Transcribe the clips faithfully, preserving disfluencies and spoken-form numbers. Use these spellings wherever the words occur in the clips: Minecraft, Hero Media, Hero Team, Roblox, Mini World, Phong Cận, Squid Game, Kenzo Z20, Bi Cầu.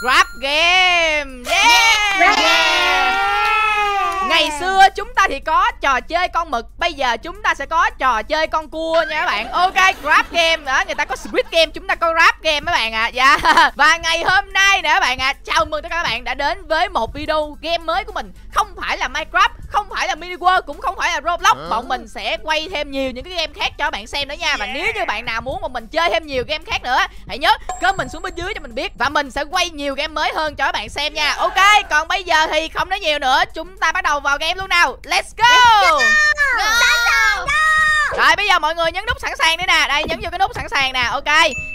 Grab Game. Yeah. Yeah. Yeah. Ngày xưa chúng ta thì có trò chơi con mực, bây giờ chúng ta sẽ có trò chơi con cua nha các bạn. Ok, Grab Game nữa, người ta có Squid Game, chúng ta có Grab Game các bạn ạ. À. Yeah. Và ngày hôm nay nè các bạn ạ, à, chào mừng tất cả các bạn đã đến với một video game mới của mình. Không phải là Minecraft, không phải là Mini World, cũng không phải là Roblox. Bọn mình sẽ quay thêm nhiều những cái game khác cho các bạn xem nữa nha. Và yeah. nếu như bạn nào muốn bọn mình chơi thêm nhiều game khác nữa, hãy nhớ comment xuống bên dưới cho mình biết, và mình sẽ quay nhiều game mới hơn cho các bạn xem nha. Ok, còn bây giờ thì không nói nhiều nữa, chúng ta bắt đầu vào game luôn nào. Let's go, let's go. Go. Go. Rồi bây giờ mọi người nhấn nút sẵn sàng đi nè. Đây, nhấn vô cái nút sẵn sàng nè. Ok,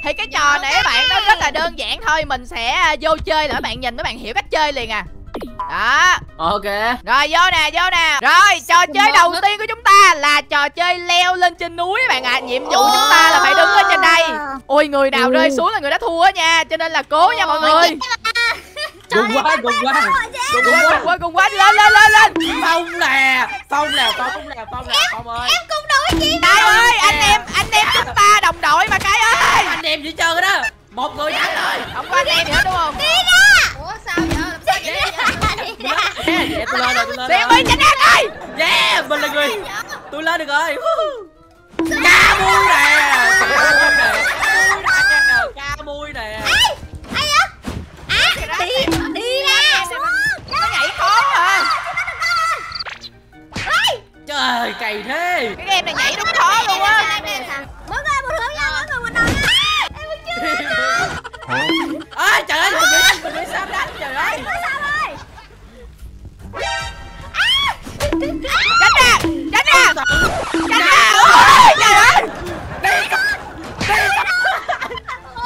thì cái trò yeah. này các bạn nó rất là đơn giản thôi. Mình sẽ vô chơi là các bạn nhìn, các bạn hiểu cách chơi liền à. Đó. Ok. Rồi vô nè, vô nè. Rồi trò chơi đầu tiên của chúng ta là trò chơi leo lên trên núi các bạn ạ. À. Nhiệm vụ oh. chúng ta là phải đứng ở trên đây. Ôi, người nào ừ. rơi xuống là người đó thua nha, cho nên là cố nha mọi người. Cùng quá, cùng quá. Cùng quá, cùng quá, lên lên lên lên. Phong nè, phong nè, phong nè, phong nè, phong ơi. Em cũng đổi chị. Đây ơi, anh em, anh em chúng ta đồng đội mà cái ơi. Anh em chỉ chơi đó. Một người thắng rồi. Không có anh em nữa đúng không? Ủa sao vậy? Yeah, tôi lên rồi, tôi lên rồi. Bị chấn áp rồi. Yeah, mình là người. Tôi lên được rồi. Cá mui nè. Cá mui nè. Ai vậy? À, đi, đi nè. Nó nhảy khó hả? Trời, cày thế. Cái game này nhảy đúng khó luôn á. Mỗi người một hướng nha, mỗi người một đầu nha. Em vẫn chưa lên được. Ôi trời ơi, mình bị sáp đánh, trời ơi. Tránh ra, tránh ra, tránh ra. Ôi trời ơi,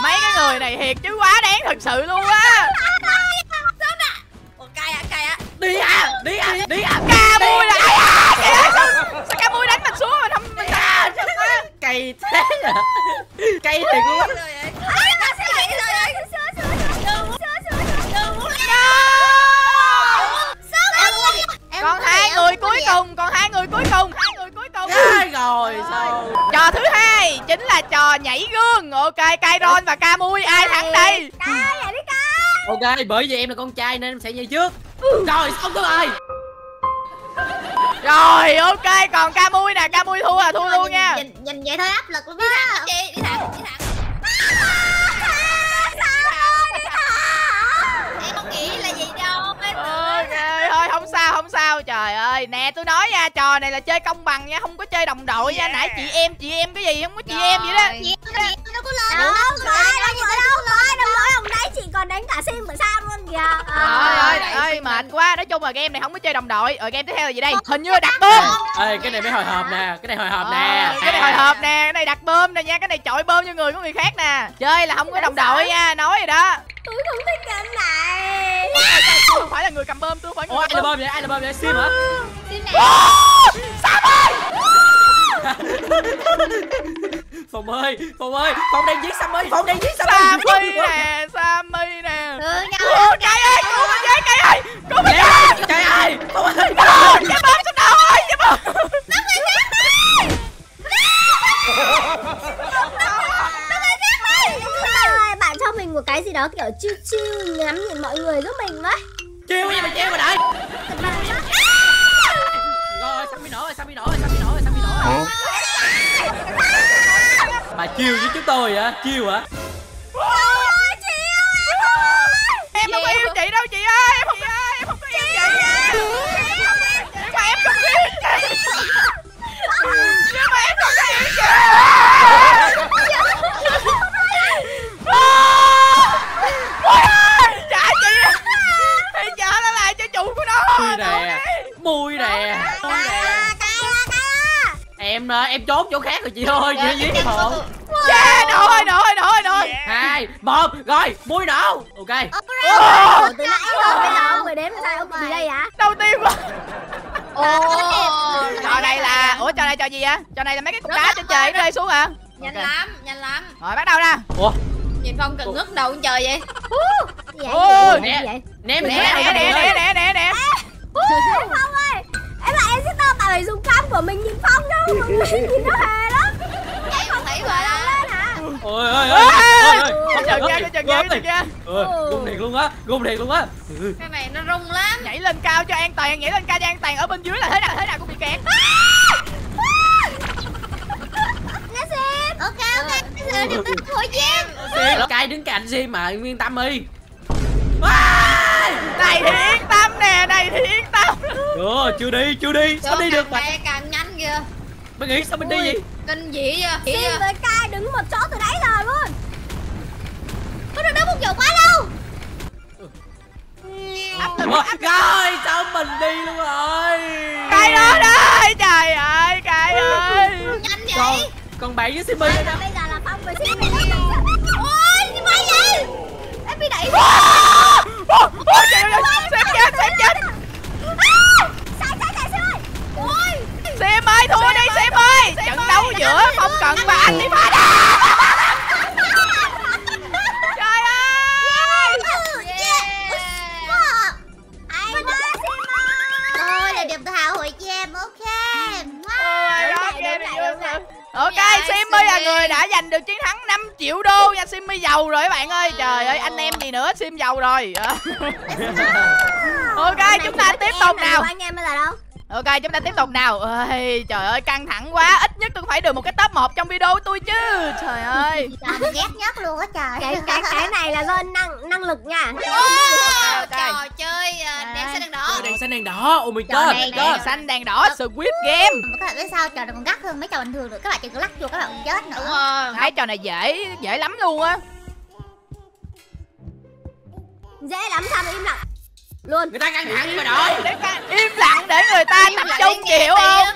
mấy cái người này thiệt chứ quá đáng thật sự luôn á. Cay à, cay à. Đi à, đi à, đi à. Cá mui là ai à? Sao cá mui đánh mình xuống mà không mình ta? Cay thế à? Cay thiệt luôn á. Còn hai người cuối cùng, còn hai người cuối cùng, hai người cuối cùng. Đấy rồi, sao? Trò thứ hai chính là trò nhảy gương. Ok, Kairon và Camui ai thắng đây? Ok, bởi vì em là con trai nên em sẽ nhảy trước. Rồi, xong tôi ơi. Rồi, ok, còn Camui nè, Camui thua à, thua luôn nha. Nhìn, nhìn vậy thôi áp lực luôn á. Đi thẳng, đi thẳng, đi thẳng. Không sao, trời ơi, nè tôi nói nha, trò này là chơi công bằng nha, không có chơi đồng đội yeah. nha. Nãy chị em, chị em cái gì không có chị rồi. Em vậy đó. Chị em nó có lên đâu, không phải đâu, đâu nói đâu nói ông đấy, chị còn đánh cả sim bữa sau luôn kìa. Trời ơi, ơi mệt quá. Nói chung là game này không có chơi đồng đội. Rồi game tiếp theo là gì đây? Hình như là đặt bơm. Ê, cái này mới hồi hộp nè, cái này hồi hộp nè. Cái này hồi hộp nè, cái này đặt bơm nè nha, cái này chọi bơm cho người của người khác nè. Chơi là không có đồng đội nha, nói rồi đó. Tôi không thích game này. Tôi không phải là người cầm bơm, tôi phải người. Ủa, ai là bơm vậy? Ai là bơm vậy? Sim hả? Sim này. Sao ơi? Phong ơi, Phong ơi, Phong đang giết Sam ơi, Phong đang giết Sam ơi. Sammy nè, Sammy nè. Ừ, nhau. Trời ơi, cứu mình với, trời ơi. Cứu mình với. Trời ơi, Phong ơi. Cái bơm xuống đầu ơi, cái bơm. Nó người khác đi. Cho mình một cái gì đó kiểu chiêu chiêu ngắm nhìn mọi người giúp mình với. Chiêu gì mà chiêu mà đợi. Rồi sao bị nổ rồi, sao bị nổ rồi, sao bị nổ rồi, sao bị nổ rồi. Bà chiêu với chúng tôi hả? Chiêu hả? Em không yêu chị đâu chị ơi, em không ơi, em không có yêu chị nha. Nhưng mà em không yêu chị. Nhưng mà em không yêu chị. Trả chị à. Hãy trả nó lại cho chủ của nó. Mui nè, mui nè. Em em trốn chỗ khác rồi chị ơi, chị giết em hộ. Yeah, nổ ơi, nổ ơi, nổ ơi, nổ ơi. Hai, một, rồi, mui nổ. Ok. Từ nãy giờ bây giờ ông người đếm sai ông gì đây hả? Đầu tiên mà. Trò này là, ủa trò này trò gì vậy? Trò này là mấy cái cục đá trên trời nó rơi xuống hả? Nhanh lắm, nhanh lắm. Rồi bắt đầu nè. Ủa? Nhìn Phong cần ngước đầu không trời vậy? Ôi, nè, nè, nè, nè, nè, nè, nè, nè. Phong ơi, em là em sẽ tao tại phải dùng cam của mình nhìn Phong đâu, mà mình nhìn nó hề lắm. Em không thấy rồi đó. Ôi ơi ơi. Trần ra, trần ra, trần ra. Rung thiệt luôn á, rung thiệt luôn á. Cái này nó rung lắm. Nhảy lên cao cho an toàn, nhảy lên cao cho an toàn. Ở bên dưới là thế nào, thế nào cũng bị kẹt. Nó xem. Ok ok, nó được tính thời gian. Cái đứng cạnh Sim mà Nguyên Tâm đi. Này thì yên tâm nè, này thì yên tâm. Chưa, chưa đi, chưa đi. Sao đi được mà. Càng nhanh kìa. Mày nghĩ sao mình đi vậy? Kinh dị vậy. Sim với Kai đứng một chỗ từ đấy là luôn. Có được đứng một chỗ quá đâu. Rồi, sao mình đi luôn rồi. Kai đó đây, trời ơi, Kai ơi. Nhanh vậy. Còn, còn bạn với Simmy nữa. Bây giờ là Phong với Simmy. Ôi, gì vậy vậy? Em bị đẩy. Ôi, trời ơi, Sim chết, Sim chết. Sim ơi, thua đi Sim ơi. Trận đấu giữa Phong Cận và anh đi phá đi. Trời ơi. Tôi là điểm hạ hội cho em, ok. Ok, Simmy là người đã giành được chiến thắng năm triệu đô nha. Simmy giàu rồi các bạn ơi. Trời ơi, anh em gì nữa, Sim giàu rồi. Ok, chúng ta tiếp tục nào. Ok, chúng ta tiếp tục nào. Ôi, trời ơi, căng thẳng quá. Ít nhất tôi phải được một cái top một trong video tôi chứ. Trời ơi. Trời, ghét nhất luôn á trời. Cái, cái, cái này là do năng năng lực nha. Wow, okay. Trò chơi đèn xanh đèn đỏ. Đèn xanh đèn đỏ. Oh my god. Đèn xanh đèn đỏ Squid Game. Các bạn biết sao trò này còn gắt hơn mấy trò bình thường được. Các bạn chỉ cứ lắc vô các bạn cũng chết nữa. Ờ, thấy trò này dễ dễ lắm luôn á. Dễ lắm sao mà im lặng. Luôn. Người ta căng thẳng mà đợi. Để ta im lặng để người ta tập trung chịu không?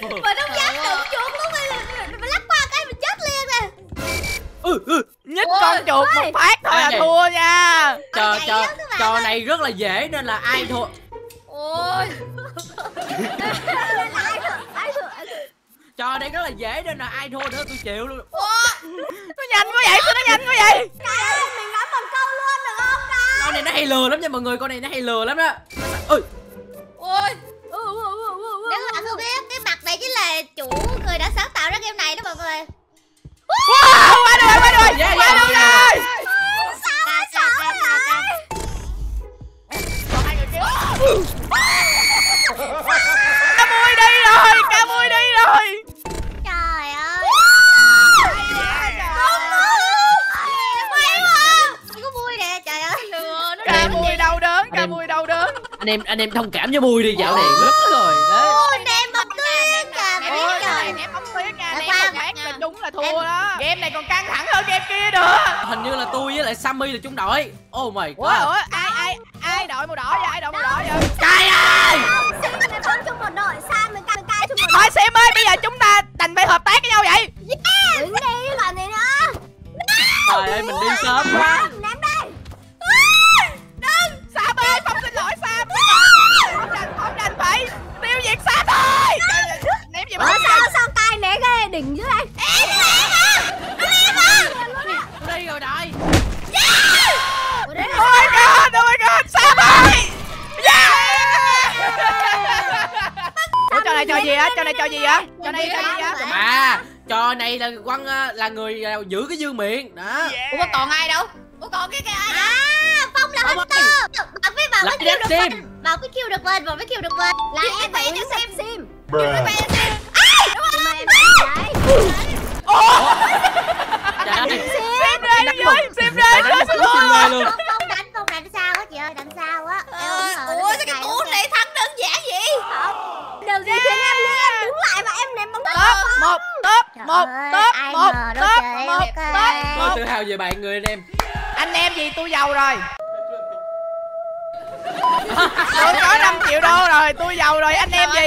Mình không dám đụng chuột luôn, mình lắc qua cái mình chết liền nè. Nhích con chuột một phát thôi là thua nha. Trò trò trò này rất là dễ nên là ai thua. Ôi. Trò này rất là dễ nên là ai thua nữa tôi chịu luôn. Nó nhanh quá vậy, sao nó nhanh quá vậy? Con này nó hay lừa lắm nha mọi người, con này nó hay lừa lắm đó. Ôi. Ôi. Nếu các bạn không biết, cái mặt này chính là chủ người đã sáng tạo ra game này đó mọi người. Wow, qua được rồi, qua được rồi. Qua được rồi. Sao còn hai người kia. Cá mui đi rồi, cá mui đi rồi. Trời ơi. Ca Mui đâu đó. Anh em anh em thông cảm với Mui đi, dạo này rớt rồi đó. Anh em bấm tuyết cả biết trời. Em bấm tuyết nha, em một phát là đúng là thua đó. Game này còn căng thẳng hơn game kia nữa. Hình như là tôi với lại Sammy là chung đội. Oh my god. Ủa ai ai ai đội màu đỏ vậy? Ai đội màu đỏ vậy? Cay ơi. Sim mình không chung một đội, Sam mình cay cay chung một đội. Thôi Sim ơi, bây giờ chúng ta đành phải hợp tác với nhau vậy. Đứng đi còn gì nữa. Trời ơi mình đi sớm quá. Đỉnh dưới đây. Em em à. Em à. Đi rồi đợi. Yeah. Oh my god, oh my god, Sam ơi. Yeah. Ủa trò này trò gì á? Trò này trò gì á? Trò này trò gì á? À, trò này là Quang là người giữ cái dương miệng đó. Ủa có còn ai đâu? Ủa còn cái cái ai đó? À, Phong là Hunter. Bạn biết vào cái kill được mình. Vào cái kill được mình, vào cái kill được mình. Là em phải cho xem Sim. Xem đây dưới, xem đây dưới luôn. Không đánh, không đánh sao á chị ơi, đánh sao á. Ủa sao cái cú này thắng đơn giản vậy? Điều gì khiến em đứng em đứng lại mà em ném bóng top một top một top một top một top. Tôi tự hào về bạn người anh em. Anh em gì tôi giàu rồi. Tôi có năm triệu đô rồi, tôi giàu rồi anh em gì?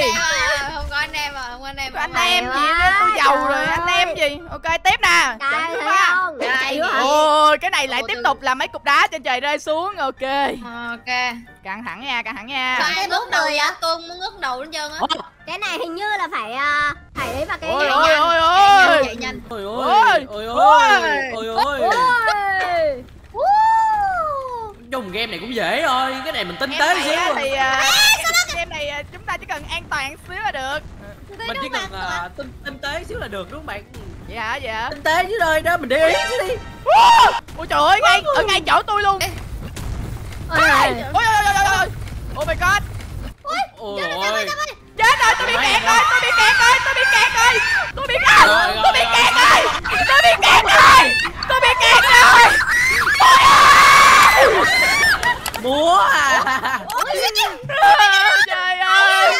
Anh em à, không anh em à. Anh em gì đó, tôi giàu rồi, anh em gì. Ok, tiếp nè. Trời ơi. Ôi, cái này lại tiếp tục là mấy cục đá trên trời rơi xuống. Ok. Ok. Căng thẳng nha, căng thẳng nha. Sao em ngước đầu vậy? Tôi muốn ngước đầu lên trơn á. Cái này hình như là phải phải lấy vào cái nhanh. Ôi ôi ôi. Chạy nhanh. Ôi ôi. Ôi ôi. Ôi ôi. Trong game này cũng dễ thôi, cái này mình tinh tế xíu. Game này chúng ta chỉ cần an toàn xíu là được. mình chỉ cần uh, tinh, tinh tế xíu là được đúng không bạn? Dạ dạ. Tinh tế dưới đây đó mình đi chứ đi. Ôi trời ơi, ngay ở ngay chỗ tôi luôn. Ôi ôi ôi ôi. Oh my god. Ôi. Chết rồi, tôi bị kẹt rồi, tôi bị kẹt rồi, tôi bị kẹt rồi. Tôi bị kẹt rồi, tôi bị kẹt rồi. Tôi bị kẹt rồi. Tôi bị kẹt rồi. Múa à. Trời ơi.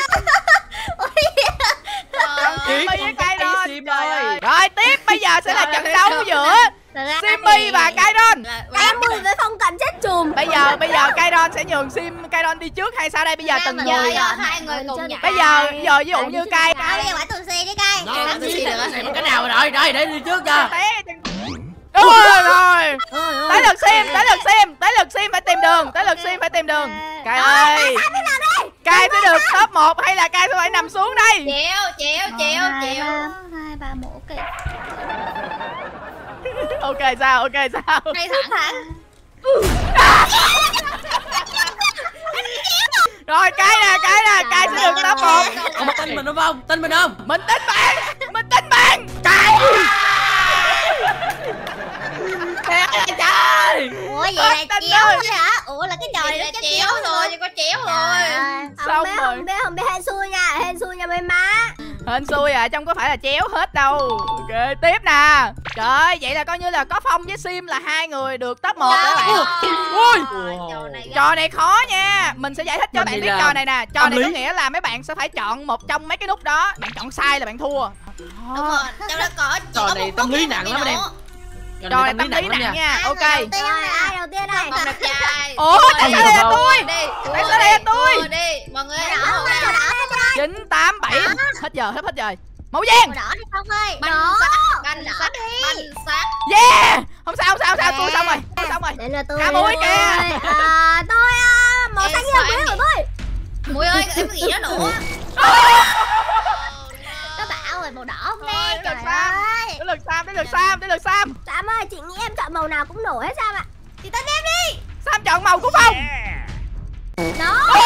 Rồi tiếp bây giờ sẽ là trận đấu giữa Simmy và Kairon. Tám mươi với phong cảnh chết chùm. Bây giờ bây giờ Kairon sẽ nhường Sim Kairon đi trước hay sao đây? Bây giờ từng người. Hai người cùng. Bây giờ giờ ví dụ như Kai. Tao đi quả tường xe đi Kai. Nó cái nào rồi? Rồi để đi trước cho. Đúng rồi rồi. Tới lượt Sim, tới lượt Sim, tới lượt Sim phải tìm đường, tới lượt Sim phải tìm đường. Kai ơi. Kai sẽ được top một hay là Kai sẽ phải nằm xuống đây? Chịu, chịu, chịu, chịu. hai ba một kìa. Ok sao, ok sao. Ngay thẳng hả? Rồi Kai nè, Kai nè, Kai sẽ được top một. Ông tin mình đúng không? Tin mình không? Mình tin bạn, mình tin bạn. Kai. Trời. Ủa vậy là chéo thôi hả? Ủa là cái trò này nó chéo rồi, có chéo rồi. Không biết, không biết, không biết hên xui nha, hên xui nha mấy má. Hên xui à, trong có phải là chéo hết đâu. Ok, tiếp nè. Trời, vậy là coi như là có Phong với Sim là hai người được top một các bạn. Ui. Trò này khó nha. Mình sẽ giải thích cho bạn biết trò này nè. Trò này có nghĩa là mấy bạn sẽ phải chọn một trong mấy cái nút đó. Bạn chọn sai là bạn thua. Đúng rồi, trong đó có trò này tâm lý nặng lắm em. Trò này tâm lý nặng nha. Ok. Ai đầu tiên đây? Ai đầu tiên đây? Không được trai. Ủa, tại sao đây là tôi? Tại sao đây là tôi? Đi, mọi người đỏ đỏ chín tám bảy. Hết giờ, hết hết giờ. Màu vàng. Đỏ đi Phong ơi. Đỏ. Banh sắt đi. Banh sắt. Yeah. Không sao, không sao, không sao, tôi xong rồi. Tôi xong rồi. Để là tôi. Cá muối kìa. À tôi màu xanh yêu quý của tôi. Muối ơi, em nghĩ nó nữa. Màu đỏ nghe. Trời ơi. Tới lượt Sam, tới lượt Sam, tới lượt Sam. Sam ơi, chị nghĩ em chọn màu nào cũng nổi hết Sam ạ. Chị tin em đi. Sam chọn màu của Phong. Đó.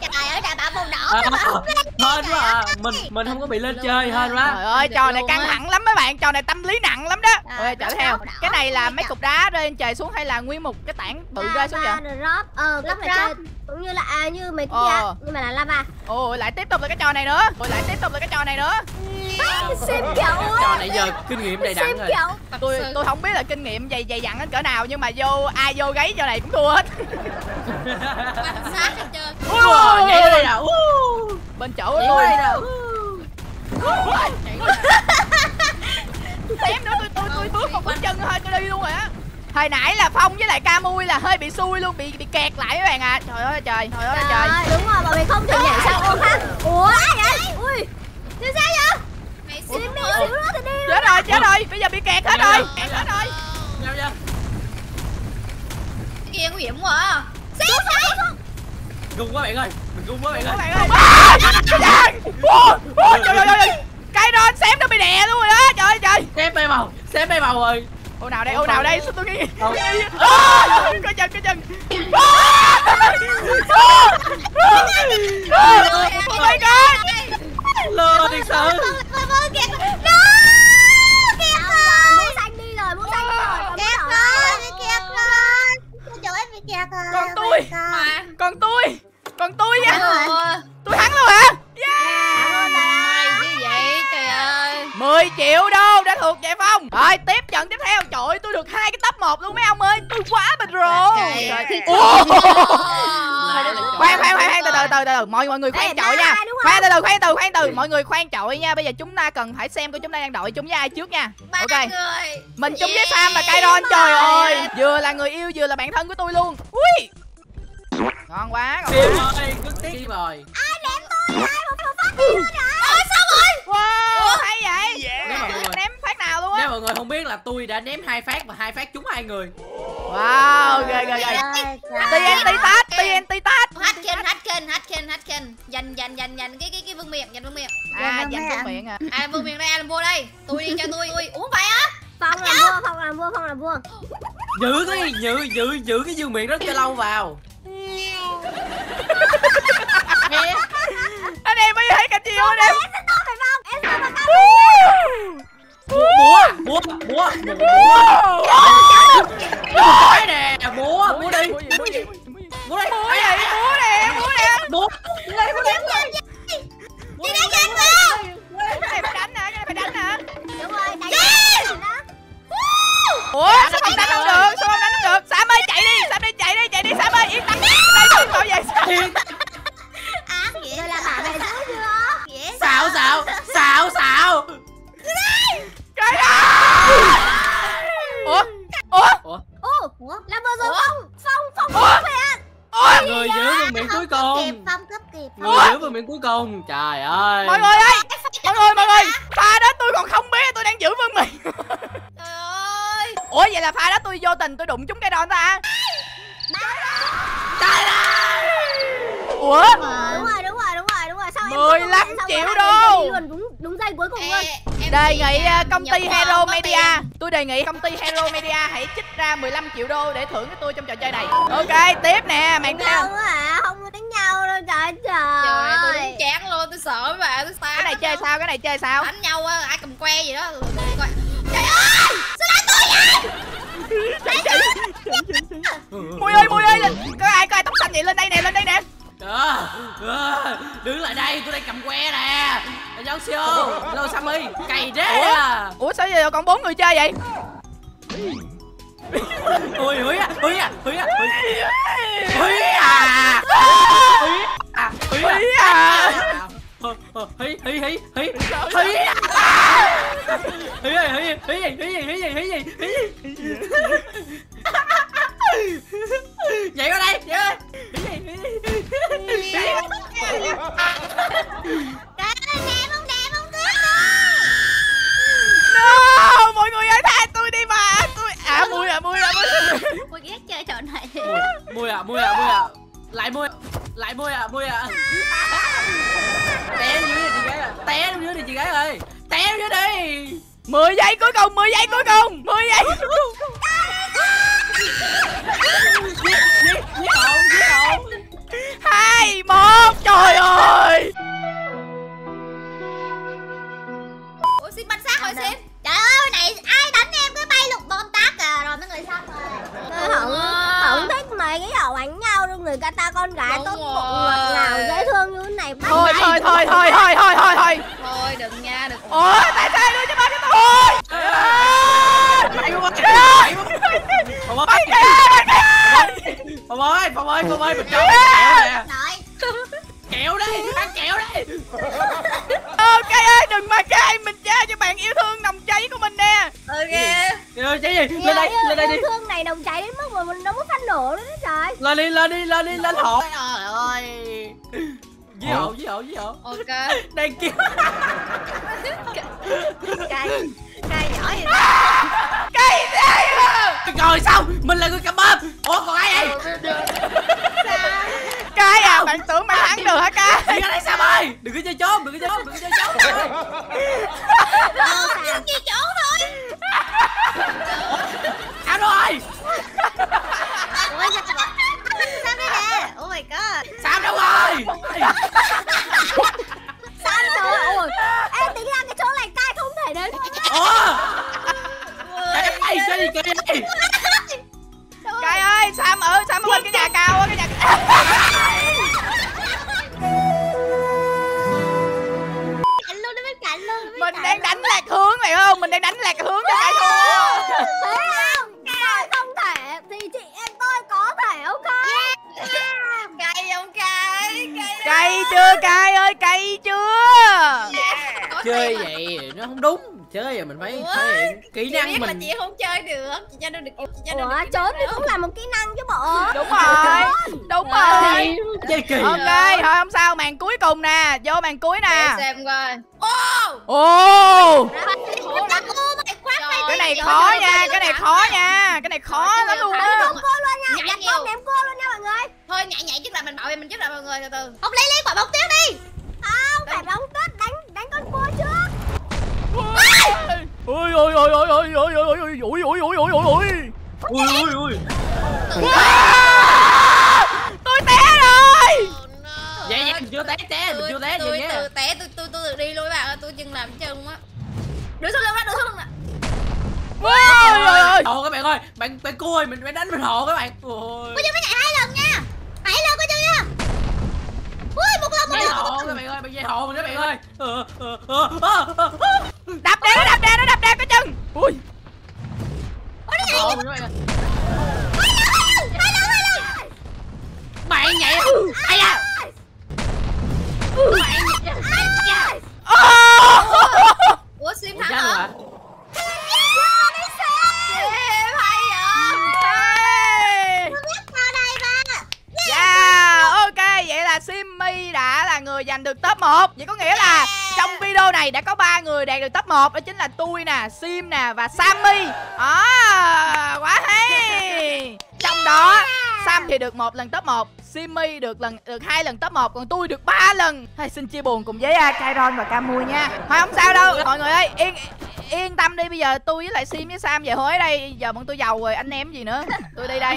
Trời ơi, đã bảo màu đỏ cho mà. Hên quá à, mình mình không có bị lên chơi, hên quá. Trời ơi, trò này căng thẳng lắm mấy bạn, trò này tâm lý nặng lắm đó. Ôi chở theo. Cái này là mấy cục đá rơi trời xuống hay là nguyên một cái tảng bự rơi xuống vậy? Ờ, các bạn chơi cũng như là à, như mấy cái ờ. Nhưng mà là lava. Ôi lại tiếp tục là cái trò này nữa. Ôi lại tiếp tục là cái trò này nữa. Sim kiểu. Trò này giờ kinh nghiệm đầy đặn rồi. Tôi tôi không biết là kinh nghiệm dày dày dặn đến cỡ nào nhưng mà vô ai vô gáy trò này cũng thua hết. Ủa, nhảy đây nè. Bên chỗ của tôi nè. Xem nữa tôi tôi tôi bước một bước chân thôi tôi đi luôn rồi á. Hồi nãy là Phong với lại Camui là hơi bị xui luôn, bị bị kẹt lại các bạn ạ. À. Trời ơi trời, trời ơi trời. Đúng rồi, bọn mình không thể nhảy sao ôm ha. Ủa vậy? Ui. Chứ sao vậy? Mày xíu nữa thì đi. Chết rồi, chết rồi. Bây giờ bị kẹt hết rồi. Kẹt hết rồi. Sao vậy? Cái kia nguy hiểm quá. Xíu sao? Gung quá bạn ơi. Mình gung quá bạn ơi. Ôi trời ơi trời. Cái đó xém nó bị đè luôn rồi đó. Trời ơi trời. Xém bay màu, xém bay màu rồi. Ô nào đây, ô nào đây, sao tôi nghĩ. Coi chừng, coi chừng. Oh my god. Lừa thiệt sự. Kẹt rồi. Kẹt rồi. Muốn xanh đi rồi, muốn xanh rồi. Kẹt rồi, bị kẹt rồi. Trời ơi, bị kẹt rồi. Còn tôi, còn tôi, còn tôi nha. Tôi thắng luôn hả? mười triệu đô đã thuộc về Phong. Rồi tiếp trận tiếp theo. Trời ơi tôi được hai cái top một luôn mấy ông ơi. Tôi quá bình rồi. Khoan khoan khoan từ từ từ từ mọi mọi người khoan chọi nha. Khoan từ từ khoan từ khoan từ mọi người khoan chọi nha. Bây giờ chúng ta cần phải xem coi chúng ta đang đội chung với ai trước nha. Ok. Mình chung với Sam và Kairon. Trời ơi. Vừa là người yêu vừa là bạn thân của tôi luôn. Ui. Ngon quá. Sim ơi, cứ tiếp rồi. Ai ném tôi? Ai một phát tôi rồi. Sao rồi? Wow, hay vậy. Yeah. Ném phát nào luôn á. Nếu mọi người không biết là tôi đã ném hai phát và hai phát trúng hai người. Wow, ghê ghê ghê. tê en tê tát, tê en tê tát. Hatken, Hatken, Hatken, Hatken. Dành dành dành dành cái cái cái vương miệng, dành vương miệng. À, dành vương miệng à. Ai vương miệng đây, ai làm vua đây? Tôi đi cho tôi. Tôi uống phải á. Phong làm vua, Phong làm vua, Phong làm vua. Giữ cái giữ giữ giữ cái vương miệng rất cho lâu vào. Anh chị ơi em. Múa, múa, múa. Cái nè, múa, múa đi. Múa đi. Múa nè, múa nè, múa nè. Múa. Chị đang đánh vào. Em phải đánh nè, phải đánh nè. Đúng rồi, tại vì đó. Ủa sao không đánh không được? Sao không đánh không được? Sam ơi chạy đi, Sam đi chạy đi, chạy đi Sam ơi, yên tâm. Đây không bảo vệ Sam. Á, vậy là bạn này dối chưa? Xạo xạo, xạo xạo. Trời ơi! Ủa? Ủa? Ủa? Ủa? Là vừa rồi Phong, Phong, Phong cướp kìa. Ôi người giữ vào miệng cuối cùng. Phong cướp kịp. Người giữ vào miệng cuối cùng. Trời ơi. Mọi người ơi, mọi người, mọi người. Pha đó tôi còn không biết, tôi đang giữ vương miệng. Trời ơi. Ủa vậy là pha đó tôi vô tình tôi đụng trúng cái đòn ta. Trời ơi. Ủa? Đúng rồi, đúng rồi, đúng rồi, đúng rồi. Sao em mười lăm triệu đô. Đúng giây cuối cùng luôn. Đề nghị công ty Hero Media, tôi đề nghị công ty Hero Media hãy trích ra mười lăm triệu đô để thưởng cho tôi trong trò chơi này. Ok, tiếp nè, màn theo. Không à, không có đánh nhau đâu trời trời. Trời ơi, tôi đứng chán luôn, tôi sợ mấy bạn, tôi sợ. Cái này chơi sao, cái này chơi sao? Đánh nhau á, ai cầm que gì đó. Trời ơi, sao đánh tôi vậy? Mui ơi, Mui ơi, có ai có ai tóc xanh vậy lên đây nè, lên đây nè. Ờ, ờ, đứng lại đây, tôi đang cầm que nè. Giáo siêu, lâu Sammy, cày rết à. Ủa sao giờ còn bốn người chơi vậy? Ôi, húi à, húi à, húi à, húi à, húi à, hí hí hí hí hí hí hí hí hí hí nhảy qua đây, nhảy qua đây. Nhảy qua đây. Nè bông nè bông cướp. No, mọi người ơi tha tôi đi mà. Tôi à Mui à Mui à Mui. Mui ghét chơi trò này. Mui à Mui à Mui à. Lại Mui. Lại Mui à Mui à. Té dưới đi chị gái ơi. Té dưới đi chị gái ơi. Té dưới đi. mười giây cuối cùng, mười giây cuối cùng, mười giây. hai một trời ơi. Ủa xin bắn xác rồi xin. Trời ơi này ai đánh em cứ bay lục bom tát à rồi mấy người xong rồi. Tôi không không thích mấy cái ẩu đánh nhau đâu người ta con gái tốt bụng ngọt ngào dễ thương như thế này. Thôi thôi thôi thôi thôi thôi thôi thôi. Thôi đừng nha đừng. Ủa tại sao đưa cho ba cái tôi? Phòng ơi, phòng ơi, phòng ơi, phòng ơi, mình trốn nè. Kẹo đi, ăn kẹo đi. Ok ơi, đừng mà cay, mình trao cho bạn yêu thương nồng cháy của mình nè. Ok. Yêu cháy gì? Lên đây, lên đây đi. Yêu thương này nồng cháy đến mức mà mình đâu có phanh nổ nữa đó trời. Lên đi, lên đi, lên đi, lên hộ. Trời ơi. Dí hộ, dí hộ, dí hộ. Ok. Đang kêu. Cay, cay nhỏ gì đó. Cay thế. Rồi xong, mình là người cầm bơm. Ủa còn ai vậy? Cái à, bạn tưởng bạn thắng được hả Cái? Đi ra đây Sam ơi. Đừng có chơi trốn, đừng có chơi trốn, đừng có chơi trốn. Không, đừng chơi trốn thôi. Sao rồi? Ủa sao Sam đây nè. Oh my god. Sam đâu rồi? Sam đâu rồi? Em tính ra cái chỗ này Cái không thể đến. Ủa? Cái sao gì kìa? Cái ơi, Sam ở, Sam ở bên cái nhà cao á, cái nhà cao. Cạnh luôn, bên cạnh luôn. Mình đang đánh lạc hướng này không? Mình đang đánh lạc hướng cho Cái thua. Thấy không? Tôi không thể thì chị em tôi có thể ok. Cay không Cay? Cay chưa Cay ơi, cay chưa? Chơi vậy nó không đúng. Chơi rồi mình phải thể hiện kỹ năng biết mình. Biết là chị không chơi được, chị chơi đâu được, chị chơi đâu được. Ủa, trốn thì cũng là một kỹ năng chứ bộ. Đúng rồi, đúng rồi. Chơi kỳ. Ok, rồi. Thôi không sao, màn cuối cùng nè, vô màn cuối nè. Để xem coi. Ô! Ô! Cái này khó nha, cái này khó nha, cái này khó lắm luôn á. Đánh cô luôn nha, đánh cô ném cô luôn nha mọi người. Thôi nhảy nhảy trước là mình bảo vệ mình trước là mọi người từ từ. Ông lấy lấy quả bóng tiếp đi. Không, phải bóng kết đánh đánh con cua trước. Ôi ôi ôi ôi ôi ôi ôi ôi ôi ôi ôi ôi ôi ôi ôi ôi tôi té rồi. Vậy chưa té té, mình chưa té gì nhé. Tôi té tôi tôi tôi đi luôn bạn ơi, tôi chừng làm chân á. Đứa sau lưng đó, đứa sau lưng nè. Wow, trời ơi. Ồ các bạn ơi, bạn bạn cua ơi, mình phải đánh mình hộ các bạn. Ôi. Có chưa mới nhảy hai lần nha. Bảy lần có chưa nha. Ui, một lần một lần. Hộ các bạn ơi, bạn dây hộ mình các bạn ơi. Đạp đè, đạp đè, nó đạp đè cái chân. Ui. Ôi nó nhảy các bạn ơi. Mày nhảy ai da. Mày nhảy ai da. Ủa xuyên thắng hả? Em hay vậy. Tôi biết vào đây mà. Yeah, ok vậy là Simmy đã là người giành được top một. Vậy có nghĩa là trong video này đã có ba người đạt được top một, đó chính là tôi nè, Sim nè và Sammy. À, quá hay. Trong đó Sam thì được một lần top một, Simmy được lần được hai lần top một, còn tôi được ba lần. Thôi xin chia buồn cùng với uh, Kairon và Camui nha. Thôi không sao đâu, mọi người ơi, yên yên tâm đi, bây giờ tôi với lại Sim với Sam về Huế đây, giờ bọn tôi giàu rồi, anh em gì nữa. Tôi đi đây.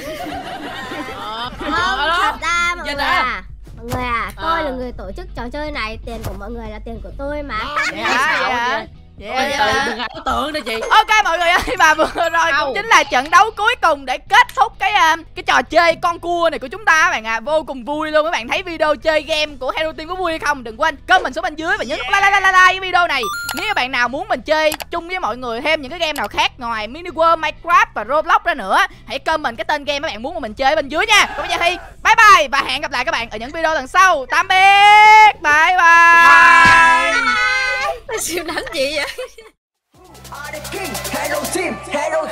Không, thật ra mọi người à, mọi người à, tôi à. là người tổ chức trò chơi này, tiền của mọi người là tiền của tôi mà. Vậy hả? Yeah. Tự, đừng ảo tưởng đi chị. Ok mọi người ơi, và vừa rồi cũng chính là trận đấu cuối cùng để kết thúc cái cái trò chơi con cua này của chúng ta các bạn ạ. À. Vô cùng vui luôn, các bạn thấy video chơi game của Hero Team có vui hay không? Đừng quên comment xuống bên dưới và nhấn nút like, like, like, like cái video này. Nếu các bạn nào muốn mình chơi chung với mọi người thêm những cái game nào khác ngoài Mini World, Minecraft và Roblox ra nữa, hãy comment cái tên game các bạn muốn mà mình chơi bên dưới nha. Còn bây giờ thì bye bye và hẹn gặp lại các bạn ở những video lần sau. Tạm biệt. Bye bye. Bye. Siêu đánh gì vậy?